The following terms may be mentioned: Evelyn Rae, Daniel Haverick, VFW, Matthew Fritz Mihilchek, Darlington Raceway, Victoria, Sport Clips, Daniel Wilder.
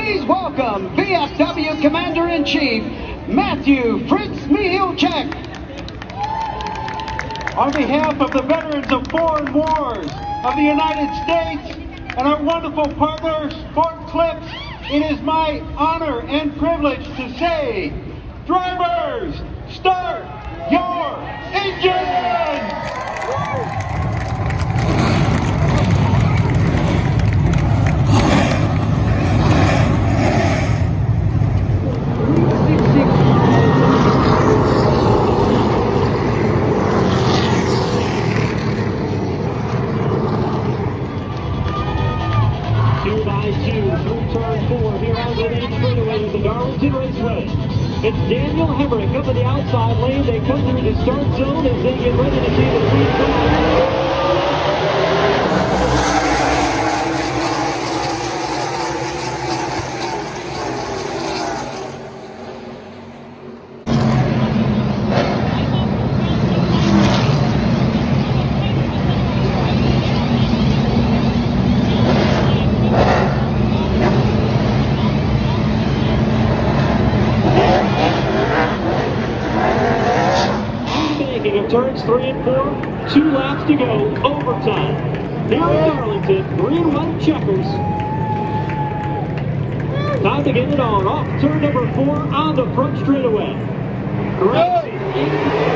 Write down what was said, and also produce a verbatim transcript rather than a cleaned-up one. please welcome V F W Commander-in-Chief, Matthew Fritz Mihilchek. On behalf of the veterans of foreign wars of the United States and our wonderful partner, Sport Clips, it is my honor and privilege to say, drivers, start your engines! It's Daniel Haverick up in the outside lane. They come through the start zone as they get ready to see the free turns three and four, two laps to go, overtime. Here in Darlington, green white checkers. Time to get it on. Off turn number four on the front straightaway. Great.